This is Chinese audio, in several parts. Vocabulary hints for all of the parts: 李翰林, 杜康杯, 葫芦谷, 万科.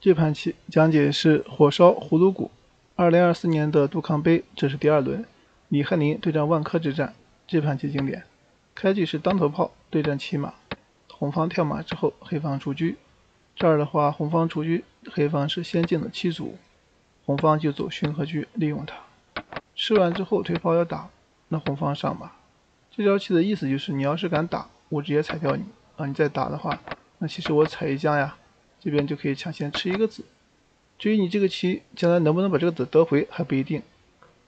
这盘棋讲解是火烧葫芦谷，2024年的杜康杯，这是第二轮，李翰林对战万科之战。这盘棋经典，开局是当头炮对战骑马，红方跳马之后，黑方出车。这儿的话，红方出车，黑方是先进了七卒，红方就走勋和车利用它。吃完之后推炮要打，那红方上马。这招棋的意思就是，你要是敢打，我直接踩掉你啊！你再打的话，那其实我踩一将呀。 这边就可以抢先吃一个子，至于你这个棋将来能不能把这个子得回还不一定，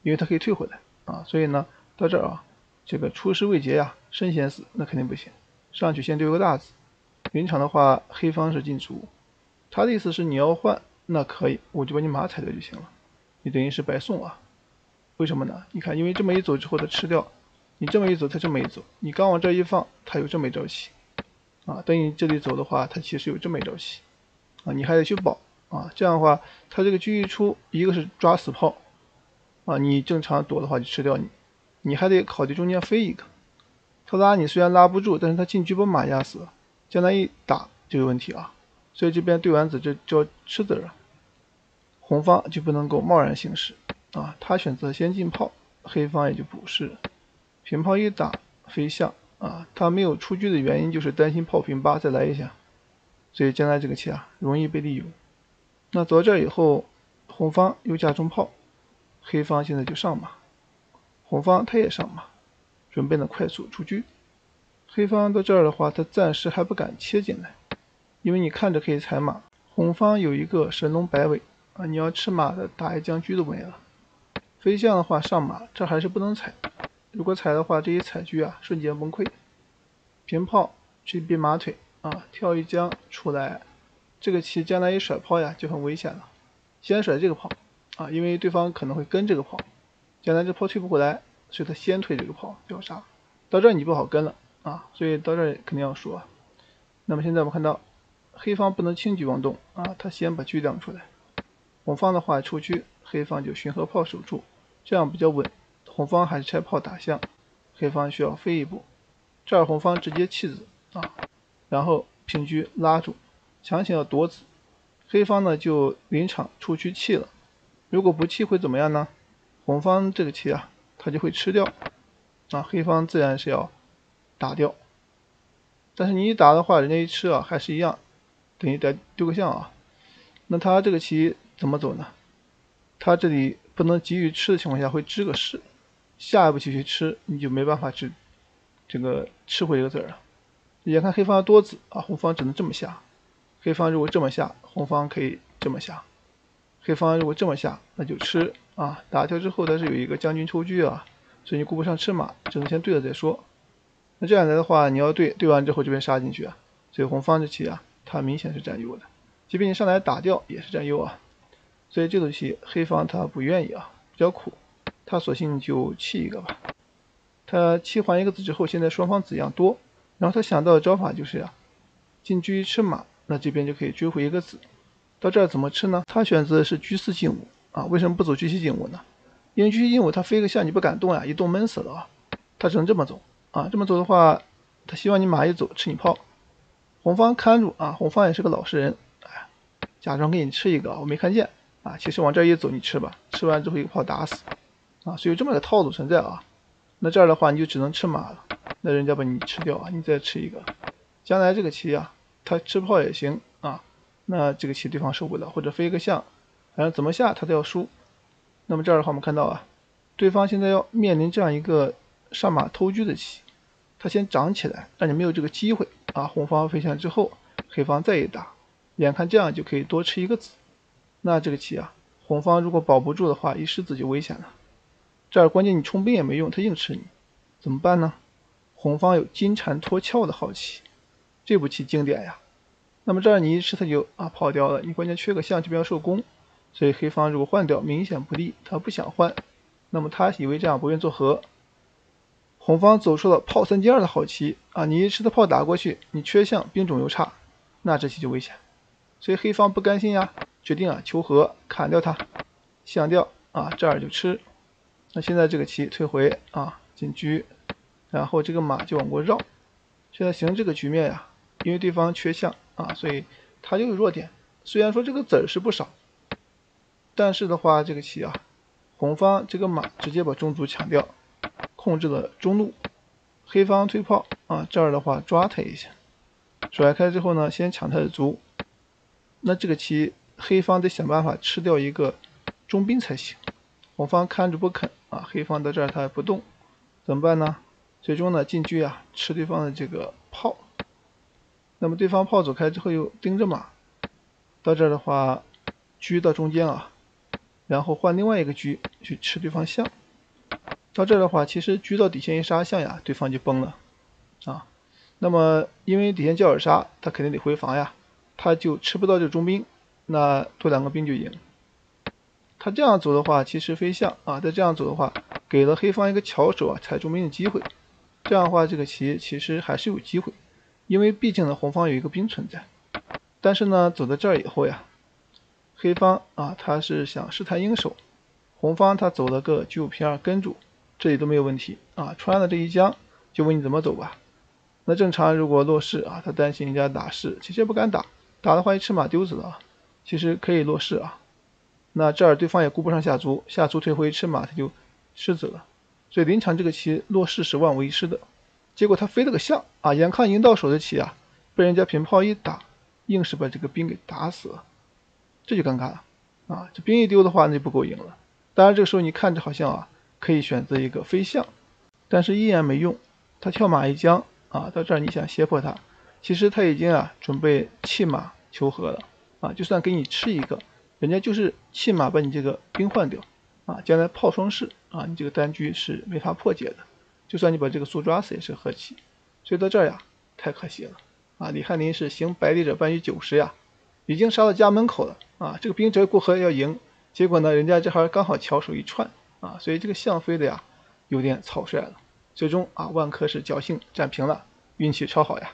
因为它可以退回来啊。所以呢，到这儿啊，这个出师未捷呀，身先死，那肯定不行。上去先丢个大子，临场的话，黑方是进卒，他的意思是你要换，那可以，我就把你马踩掉就行了，你等于是白送啊。为什么呢？你看，因为这么一走之后他吃掉，你这么一走他这么一走，你刚往这一放，他有这么一招棋啊。等你这里走的话，他其实有这么一招棋。 啊，你还得去保啊，这样的话，他这个车一出，一个是抓死炮，啊，你正常躲的话就吃掉你，你还得考虑中间飞一个，他拉你虽然拉不住，但是他进车把马压死了，将来一打就有问题啊，所以这边对完子这叫吃子了，红方就不能够贸然行事啊，他选择先进炮，黑方也就补士，平炮一打飞象啊，他没有出车的原因就是担心炮平八再来一下。 所以将来这个棋啊，容易被利用。那走到这以后，红方又架中炮，黑方现在就上马，红方他也上马，准备呢快速出车。黑方到这儿的话，他暂时还不敢切进来，因为你看着可以踩马，红方有一个神龙摆尾啊，你要吃马的打一将车都没了。飞象的话上马，这还是不能踩，如果踩的话，这一踩车啊瞬间崩溃。平炮去逼马腿。 啊，跳一将出来，这个棋将来一甩炮呀就很危险了。先甩这个炮啊，因为对方可能会跟这个炮，将来这炮退不回来，所以他先退这个炮秒杀。到这儿你不好跟了啊，所以到这儿肯定要输啊。那么现在我们看到，黑方不能轻举妄动啊，他先把车亮出来。红方的话出车，黑方就巡河炮守住，这样比较稳。红方还是拆炮打象，黑方需要飞一步。这儿红方直接弃子啊。 然后平车拉住，强行要夺子，黑方呢就临场出车弃了。如果不弃会怎么样呢？红方这个棋啊，他就会吃掉，啊，黑方自然是要打掉。但是你一打的话，人家一吃啊，还是一样，等于得丢个象啊。那他这个棋怎么走呢？他这里不能急于吃的情况下，会支个士，下一步棋去吃，你就没办法吃这个吃回这个子了。 眼看黑方要多子啊，红方只能这么下。黑方如果这么下，红方可以这么下。黑方如果这么下，那就吃啊。打掉之后，它是有一个将军抽车啊，所以你顾不上吃马，只能先对了再说。那这样来的话，你要对，对完之后这边杀进去啊。所以红方这棋啊，它明显是占优的，即便你上来打掉也是占优啊。所以这个棋黑方他不愿意啊，比较苦，他索性就弃一个吧。他弃还一个子之后，现在双方子样多。 然后他想到的招法就是呀、进车吃马，那这边就可以追回一个子。到这儿怎么吃呢？他选择的是车四进五啊，为什么不走车七进五呢？因为车七进五他飞个象你不敢动呀、一动闷死了啊。他只能这么走啊，这么走的话，他希望你马一走吃你炮。红方看住啊，红方也是个老实人，哎，假装给你吃一个，我没看见啊，其实往这一走你吃吧，吃完之后一个炮打死啊，所以有这么个套路存在啊。那这儿的话你就只能吃马了。 那人家把你吃掉啊，你再吃一个，将来这个棋啊，他吃炮也行啊，那这个棋对方受不了，或者飞一个象，反正怎么下他都要输。那么这儿的话，我们看到啊，对方现在要面临这样一个上马偷车的棋，他先长起来，让你没有这个机会啊。红方飞象之后，黑方再一打，眼看这样就可以多吃一个子，那这个棋啊，红方如果保不住的话，一失子就危险了。这儿关键你冲兵也没用，他硬吃你，怎么办呢？ 红方有金蝉脱壳的好棋，这步棋经典呀。那么这儿你一吃他就啊跑掉了，你关键缺个象这边要受攻，所以黑方如果换掉明显不利，他不想换，那么他以为这样不愿做和。红方走出了炮三进二的好棋啊，你一吃他炮打过去，你缺象兵种又差，那这棋就危险。所以黑方不甘心呀，决定啊求和砍掉他，象掉啊这儿就吃。那现在这个棋退回啊进车。 然后这个马就往过绕，现在形成这个局面呀、因为对方缺象啊，所以他就有弱点，虽然说这个子儿是不少，但是的话，这个棋啊，红方这个马直接把中卒抢掉，控制了中路。黑方推炮啊，这儿的话抓他一下，甩开之后呢，先抢他的卒。那这个棋黑方得想办法吃掉一个中兵才行，红方看着不肯啊，黑方到这儿他也不动，怎么办呢？最终呢进车啊，吃对方的这个炮。那么对方炮走开之后又盯着马，到这儿的话车到中间啊，然后换另外一个车去吃对方象。到这儿的话，其实车到底线一杀象呀，对方就崩了啊。那么因为底线叫饵杀，他肯定得回防呀，他就吃不到这中兵，那多两个兵就赢。他这样走的话，其实飞象啊，再这样走的话，给了黑方一个巧手啊，踩中兵的机会。这样的话，这个棋其实还是有机会，因为毕竟呢，红方有一个兵存在。但是呢，走到这儿以后呀，黑方啊，他是想试探鹰手，红方他走了个车五平二跟住。这里都没有问题啊，穿了这一将，就问你怎么走吧。那正常如果落士啊，他担心人家打士，其实也不敢打，打的话一吃马丢子了啊。其实可以落士啊。那这儿对方也顾不上下卒，下卒退回一吃马，他就失子了。所以临场这个棋落士是万无一失的。结果他飞了个象啊，眼看赢到手的棋啊，被人家平炮一打，硬是把这个兵给打死了，这就尴尬了啊。这兵一丢的话，那就不够赢了。当然这个时候你看着好像啊，可以选择一个飞象，但是依然没用。他跳马一将啊，到这儿你想胁迫他，其实他已经啊准备弃马求和了啊。就算给你吃一个，人家就是弃马把你这个兵换掉啊，将来炮双士啊，你这个单车是没法破解的。就算你把这个卒抓死也是和棋。所以到这儿呀，太可惜了啊！李翰林是行百里者半于九十呀，已经杀到家门口了啊。这个兵折过河要赢，结果呢，人家这还刚好巧手一串。啊，所以这个象飞的呀，有点草率了。最终啊，万科是侥幸战平了，运气超好呀。